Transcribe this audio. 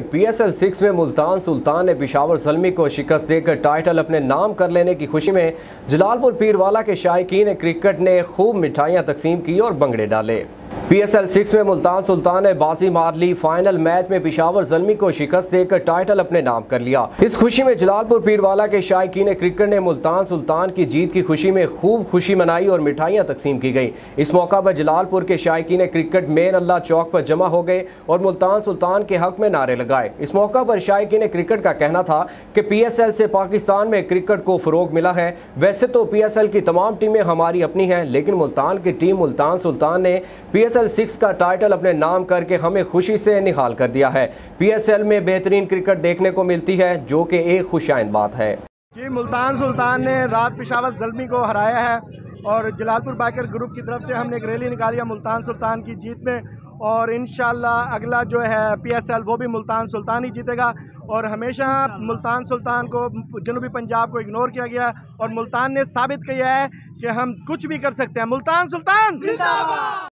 PSL 6 में मुल्तान सुल्तान ने पेशावर ज़लमी को शिकस्त देकर टाइटल अपने नाम कर लेने की खुशी में जलालपुर पीरवाला के शायकीन क्रिकेट ने खूब मिठाइयां तकसीम की और बंगड़े डाले। पीएसएल 6 में मुल्तान सुल्तान ने बाजी मार ली। फाइनल मैच में पेशावर ज़लमी को शिकस्त देकर टाइटल अपने नाम कर लिया। इस खुशी में जलालपुर पीरवाला के शायकीन क्रिकेट ने मुल्तान सुल्तान की जीत की खुशी में खूब खुशी मनाई और मिठाइयां तकसीम की गई। इस मौका पर जलालपुर के शायकीन क्रिकेट मेन अल्लाह चौक पर जमा हो गए और मुल्तान सुल्तान के हक में नारे लगाए। इस मौका पर शायकीन क्रिकेट का कहना था कि पीएसएल से पाकिस्तान में क्रिकेट को फरोग मिला है। वैसे तो पीएसएल की तमाम टीमें हमारी अपनी हैं, लेकिन मुल्तान की टीम मुल्तान सुल्तान ने पीएसएल 6 का टाइटल अपने नाम करके हमें खुशी से निहाल कर दिया है। पीएसएल में बेहतरीन क्रिकेट देखने को मिलती है, जो कि एक खुशायन बात है। जी, मुल्तान सुल्तान ने रात पेशावर ज़लमी को हराया है और जलालपुर बाइकर ग्रुप की तरफ से हमने एक रैली निकाली है मुल्तान सुल्तान की जीत में, और इंशाल्लाह अगला जो है पीएसएल वो भी मुल्तान सुल्तान ही जीतेगा। और हमेशा मुल्तान सुल्तान को, जनूबी पंजाब को इग्नोर किया गया और मुल्तान ने साबित किया है कि हम कुछ भी कर सकते हैं। मुल्तान सुल्तान जिंदाबाद।